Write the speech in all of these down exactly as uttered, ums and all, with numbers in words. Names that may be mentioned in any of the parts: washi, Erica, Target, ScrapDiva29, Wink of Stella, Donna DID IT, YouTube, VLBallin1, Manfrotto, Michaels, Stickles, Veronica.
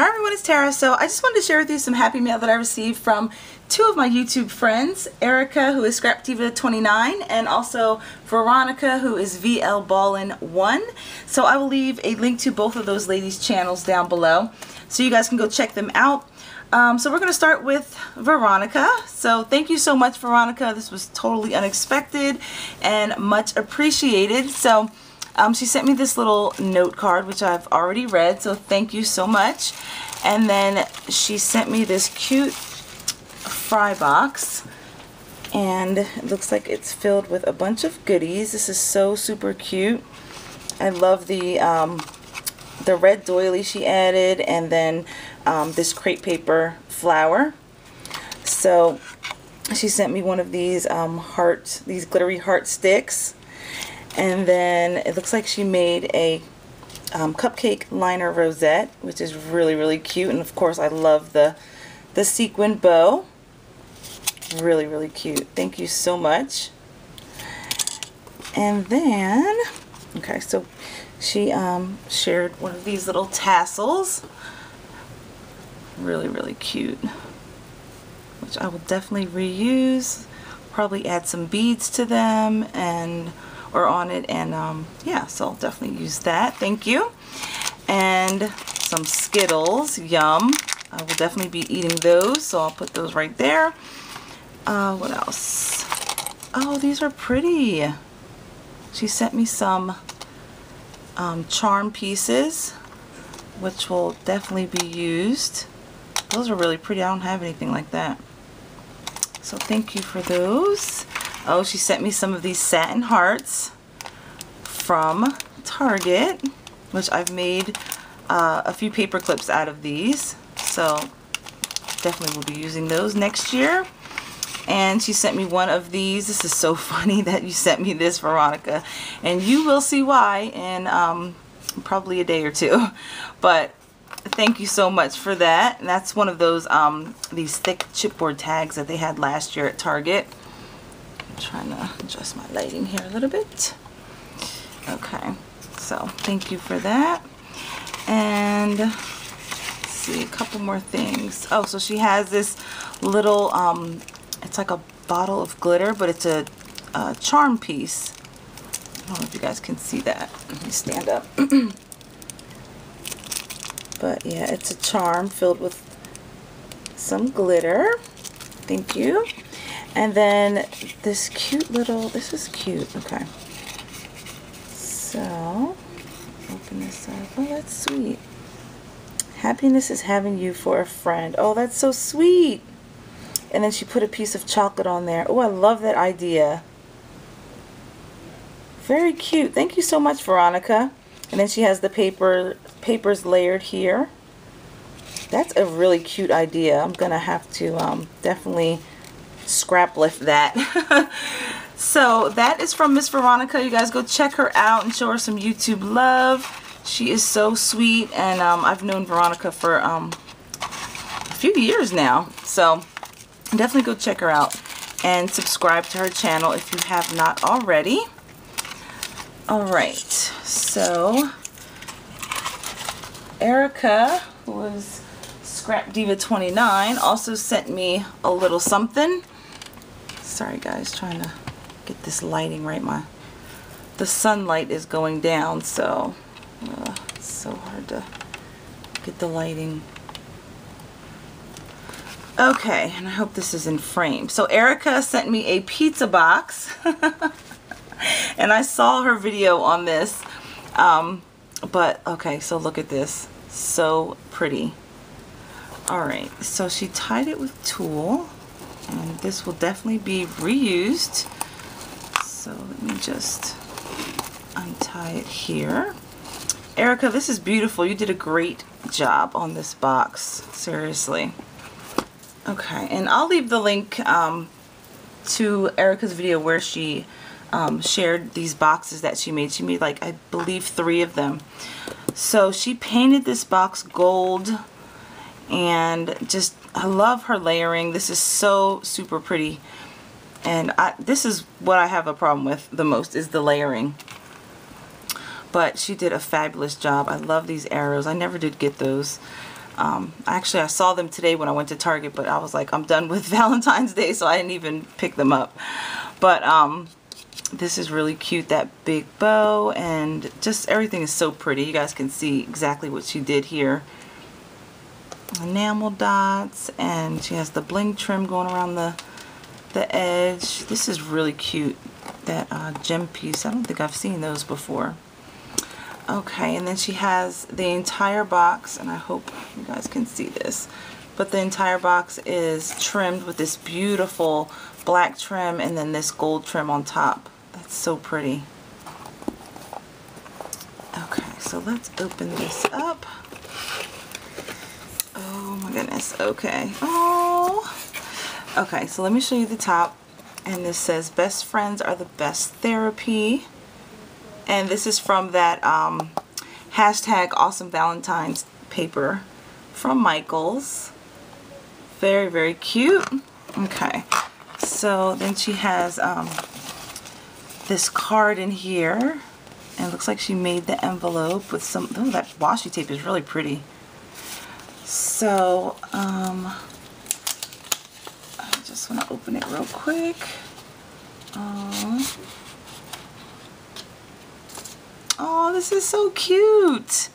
Hi everyone, it's Tara. So I just wanted to share with you some happy mail that I received from two of my YouTube friends, Erica, who is Scrap Diva twenty-nine, and also Veronica, who is V L Ballin one. So I will leave a link to both of those ladies' channels down below, so you guys can go check them out. Um, so we're going to start with Veronica. So thank you so much, Veronica. This was totally unexpected and much appreciated. So Um, she sent me this little note card, which I've already read, so thank you so much. And then she sent me this cute fry box, and it looks like it's filled with a bunch of goodies. This is so super cute. I love the um, the red doily she added, and then um, this crepe paper flower. So she sent me one of these um, heart, these glittery heart sticks. And then it looks like she made a um, cupcake liner rosette, which is really, really cute. And of course, I love the, the sequin bow. Really, really cute. Thank you so much. And then, okay, so she um, shared one of these little tassels. Really, really cute, which I will definitely reuse. Probably add some beads to them and... or on it, and um, yeah, so I'll definitely use that. Thank you. And some Skittles, yum. I will definitely be eating those, so I'll put those right there. Uh, what else? Oh, these are pretty. She sent me some um, charm pieces, which will definitely be used. Those are really pretty. I don't have anything like that, so thank you for those. Oh, she sent me some of these satin hearts from Target, which I've made uh, a few paper clips out of these, so definitely will be using those next year. And she sent me one of these. This is so funny that you sent me this, Veronica, and you will see why in um, probably a day or two, but thank you so much for that. And that's one of those um, these thick chipboard tags that they had last year at Target. Trying to adjust my lighting here a little bit. Okay, so thank you for that. And let's see, a couple more things. Oh, so she has this little um it's like a bottle of glitter, but it's a, a charm piece. I don't know if you guys can see that. Let me stand up. But yeah, it's a charm filled with some glitter. Thank you. And then this cute little, this is cute, okay. So, open this up. Oh, that's sweet. Happiness is having you for a friend. Oh, that's so sweet. And then she put a piece of chocolate on there. Oh, I love that idea. Very cute. Thank you so much, Veronica. And then she has the paper, papers layered here. That's a really cute idea. I'm gonna have to um, definitely scrap lift that. So that is from Miss Veronica. You guys go check her out and show her some YouTube love. She is so sweet, and um, I've known Veronica for um, a few years now, so definitely go check her out and subscribe to her channel if you have not already. Alright, so Erica, who was Scrap Diva twenty-nine, also sent me a little something. Sorry guys, trying to get this lighting right. My the sunlight is going down, so uh, it's so hard to get the lighting. Okay, and I hope this is in frame. So Erica sent me a pizza box, and I saw her video on this. Um, but okay, so look at this. So pretty. Alright, so she tied it with tulle, and this will definitely be reused. So let me just untie it here. Erica, this is beautiful. You did a great job on this box. Seriously. Okay, and I'll leave the link um, to Erica's video where she um, shared these boxes that she made. She made, like, I believe three of them. So she painted this box gold. And just, I love her layering. This is so super pretty, and I, this is what I have a problem with the most, is the layering. But she did a fabulous job. I love these arrows. I never did get those. Um, actually, I saw them today when I went to Target, but I was like, I'm done with Valentine's Day, so I didn't even pick them up. But um, this is really cute, that big bow, and just everything is so pretty. You guys can see exactly what she did here. Enamel dots, and she has the bling trim going around the, the edge. This is really cute, that uh, gem piece. I don't think I've seen those before. Okay, and then she has the entire box, and I hope you guys can see this, but the entire box is trimmed with this beautiful black trim and then this gold trim on top. That's so pretty. Okay, so let's open this up. Oh my goodness, okay. Oh. Okay, so let me show you the top, and this says, "Best friends are the best therapy." And this is from that um, hashtag Awesome Valentine's paper from Michaels. Very, very cute. Okay. So then she has um, this card in here. And it looks like she made the envelope with some... Oh, that washi tape is really pretty. So, um, I just want to open it real quick. Um... Oh, this is so cute.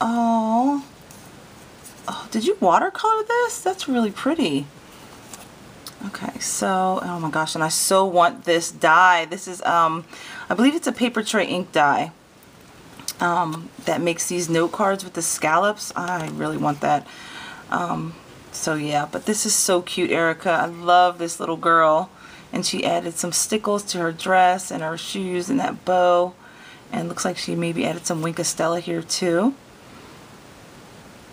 Oh. Oh, did you watercolor this? That's really pretty. Okay, so, oh my gosh, and I so want this dye. This is, um, I believe it's a paper tray ink dye um, that makes these note cards with the scallops. I really want that. Um, so, yeah, but this is so cute, Erica. I love this little girl. And she added some stickles to her dress and her shoes and that bow. And looks like she maybe added some Wink of Stella here too.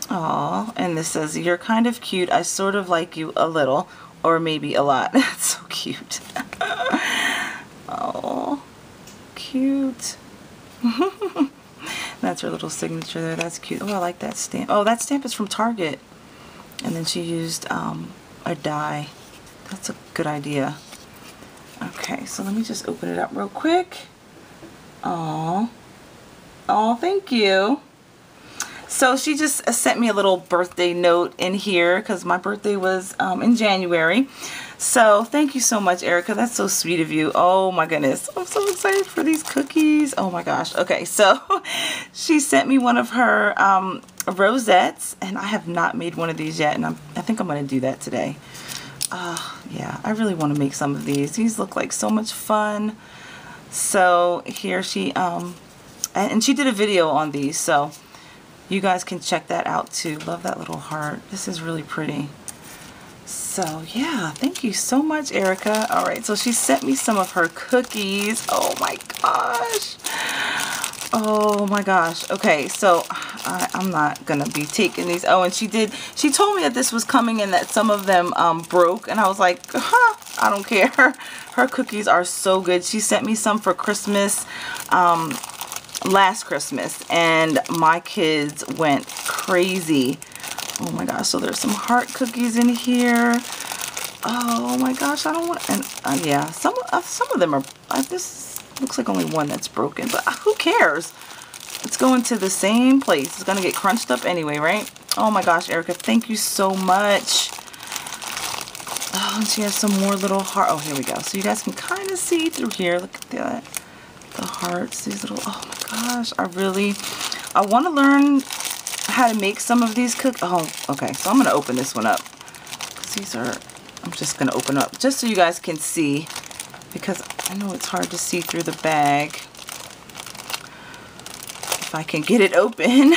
Aww. And this says, "You're kind of cute. I sort of like you a little, or maybe a lot." That's so cute. Oh, cute. That's her little signature there. That's cute. Oh, I like that stamp. Oh, that stamp is from Target. And then she used um, a dye. That's a good idea. Okay, so let me just open it up real quick. Oh, oh, thank you. So she just sent me a little birthday note in here because my birthday was um, in January. So thank you so much, Erica. That's so sweet of you. Oh my goodness, I'm so excited for these cookies. Oh my gosh. Okay, so she sent me one of her um, rosettes, and I have not made one of these yet, and I'm, I think I'm going to do that today. Uh, yeah, I really want to make some of these. These look like so much fun. So here she um and she did a video on these, so you guys can check that out too. Love that little heart. This is really pretty. So yeah, thank you so much, Erica. All right, so she sent me some of her cookies. Oh my gosh. Oh my gosh. Okay, so I, I'm not gonna be taking these. Oh, and she did she told me that this was coming and that some of them um broke, and I was like, huh, I don't care. Her cookies are so good. She sent me some for Christmas um, last Christmas, and my kids went crazy. Oh my gosh, so there's some heart cookies in here. Oh my gosh, I don't want, and uh, yeah, some, uh, some of them are, uh, this looks like only one that's broken, but who cares? It's going to the same place. It's going to get crunched up anyway, right? Oh my gosh, Erica, thank you so much. Oh, and she has some more little heart. Oh, here we go. So you guys can kind of see through here. Look at that. The hearts. These little. Oh my gosh. I really. I want to learn how to make some of these cookies. Oh, okay. So I'm going to open this one up. These are. I'm just going to open up just so you guys can see, because I know it's hard to see through the bag. If I can get it open.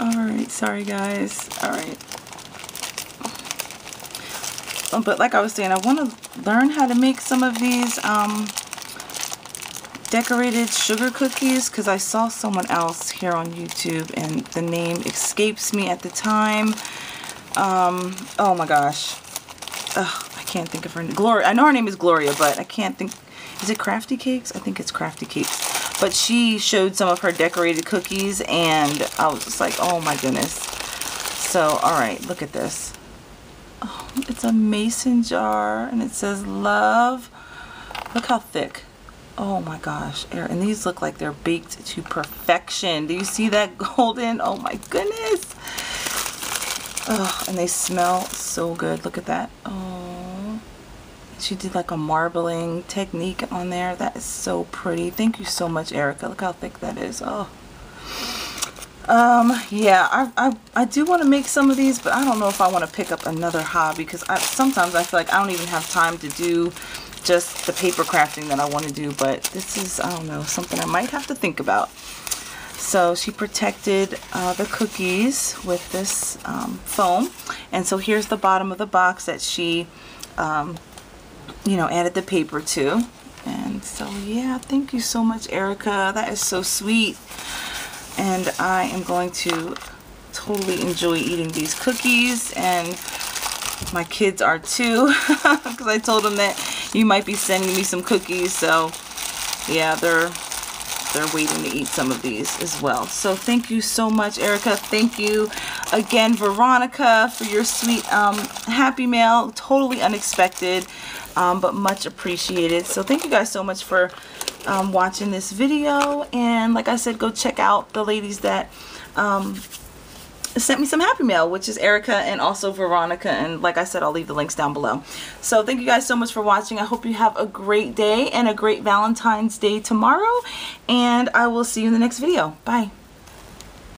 All right. Sorry, guys. All right. Oh, but like I was saying, I want to learn how to make some of these um, decorated sugar cookies, because I saw someone else here on YouTube and the name escapes me at the time. Um, oh my gosh. Ugh, I can't think of her name. Gloria. I know her name is Gloria, but I can't think. Is it Crafty Cakes? I think it's Crafty Cakes. But she showed some of her decorated cookies, and I was just like, oh my goodness. So, all right, look at this. Oh, it's a mason jar, and it says love. Look how thick. Oh my gosh, and these look like they're baked to perfection. Do you see that golden? Oh my goodness. Oh, and they smell so good. Look at that. Oh, she did like a marbling technique on there. That is so pretty. Thank you so much, Erica. Look how thick that is. Oh. Um, yeah, I, I, I do want to make some of these, but I don't know if I want to pick up another hobby because I, sometimes I feel like I don't even have time to do just the paper crafting that I want to do. But this is, I don't know, something I might have to think about. So she protected uh, the cookies with this um, foam. And so here's the bottom of the box that she, um, you know, added the paper to. And so, yeah, thank you so much, Erica. That is so sweet. And I am going to totally enjoy eating these cookies, and my kids are too, because I told them that you might be sending me some cookies. So yeah, they're they're waiting to eat some of these as well. So thank you so much, Erica. Thank you again, Veronica, for your sweet um, happy mail. Totally unexpected, um, but much appreciated. So thank you guys so much for Um, watching this video, and like I said, go check out the ladies that um, sent me some happy mail, which is Erica and also Veronica, and like I said, I'll leave the links down below. So thank you guys so much for watching. I hope you have a great day and a great Valentine's Day tomorrow, and I will see you in the next video. Bye.